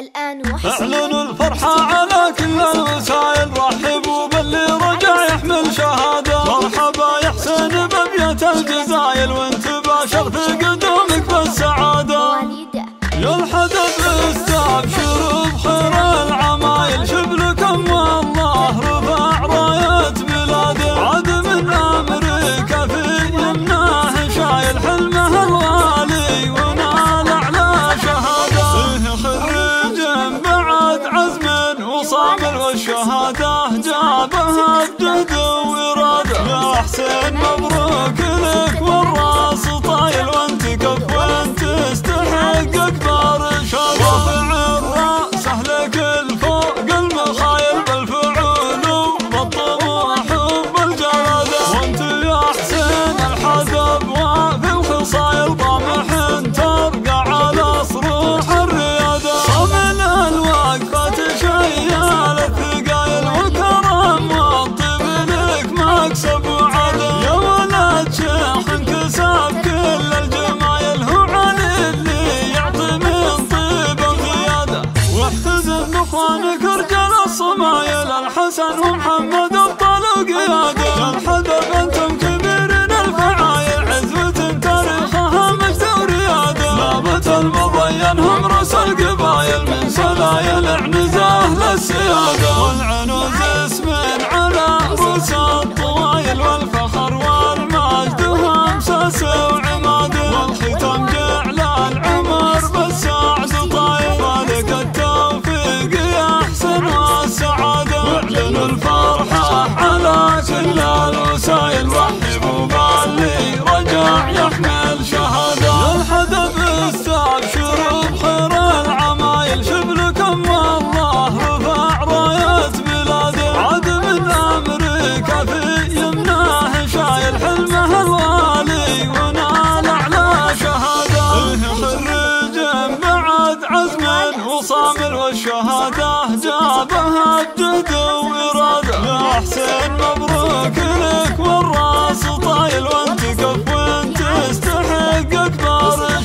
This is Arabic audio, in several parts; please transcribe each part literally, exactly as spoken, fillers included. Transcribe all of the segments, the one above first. الآن وحسين. أعلن الفرحة على كل الوسائل، رحبوا باللي رجع يحمل شهادة. مرحبا يا حسين بأبيات الجزائر، وانت باشر في قدومك بالسعادة. يا الحدث استبشروا بخير العمايل، شبلكم والله رفع راية بلاده. عاد من أمريكا في يمناه شايل حلمه الغالي، ونال أعلى شهادة. فيه خريج بعد عزم وصابر، والشهادة جابها بجهد وإرادة. يا حسين مبروك لك والراس طايل، وانت كف وانت استحق أكبر شرف. رافع الرأس أهلك الفوق المخايل، بالفعول وبالطموح وبالجلادة. وانت يا حسين الحزب وفي الخصايل، طامح ترقع على صروح الريادة. ومن الوقفة تشيل الثقايل، وكرم والطيب لك مكسب وعدل. يا ولد شيخ انكسب كل الجمايل، هو علي اللي يعطي من طيب القيادة. واحتزن اخوانك رجال الصمايل، الحسن ومحمد ابطال وقيادة. يا الحدب انتم كبيرين الفعايل، عزوة تاريخها مجد وريادة. نابت المضين هم رأس القبايل، من سلايل اعنزاه للسيادة. والعنوز اسم على رؤوس الطوايل، والفخر والمجد همسس وعماده. والختم جعل العمر بالسعد طايل، فلك التوفيق يا حسين والسعادة. واعلن الفرحة على كل الوسائل، رحبوا باللي رجع يحمل شهادة. يا الحدب استبشروا بخير العمايل، شبلكم والله رفع راية بلاده. عاد من أمريكا في يمناه شايل حلمه الغالي، ونال أعلى شهادة. فيه خريج بعد عزم وصابر، والشهادة جابها بجهد وإرادة. يا حسين مبروك لك والراس طايل، وانت كف وانت استحق أكبر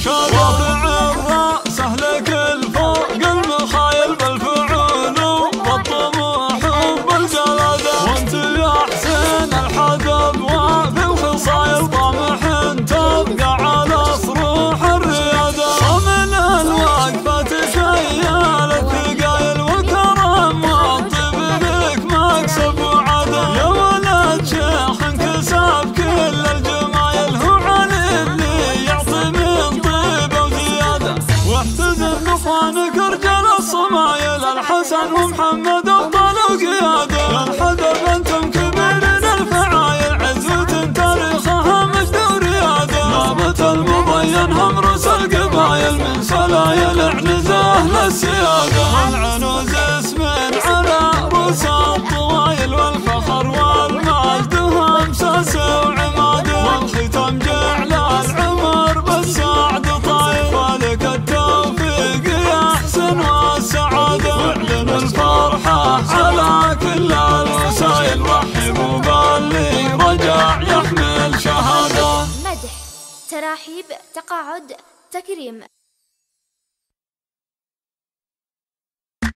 شرف. رافع الرأس أهلك الفوق المخايل، بالفعول وبالطموح وبالجلادة. وانت يا حسين الحدب وفي الخصايل، طامح تبقى على صروح الريادة. ومن الوقفة تشيل الثقايل، وكرم والطيب لك مكسب وعدل. يا ولد شيخ انكسب كل الجمايل، هو علي اللي يعطي من طيب وقيادة. واحتزن اخوانك رجال الصمايل، الحسن ومحمد ابطال وقيادة. يا الحدب انتم كبيرين الفعايل، عزوة تاريخها مجد وريادة. نابت المضين هم رأس القبايل، من سلايل اعنزاه للسيادة. والعنوز اسم على رؤوس الطوايل، والفخر والمجد همسس وعماده. والختم جعل العمر بالسعد طايل، فلك التوفيق يا حسين والسعادة. واعلن الفرحة على كل الوسائل، رحبوا باللي رجع يحمل شهادة. مدح، ترحيب، تقاعد، تكريم.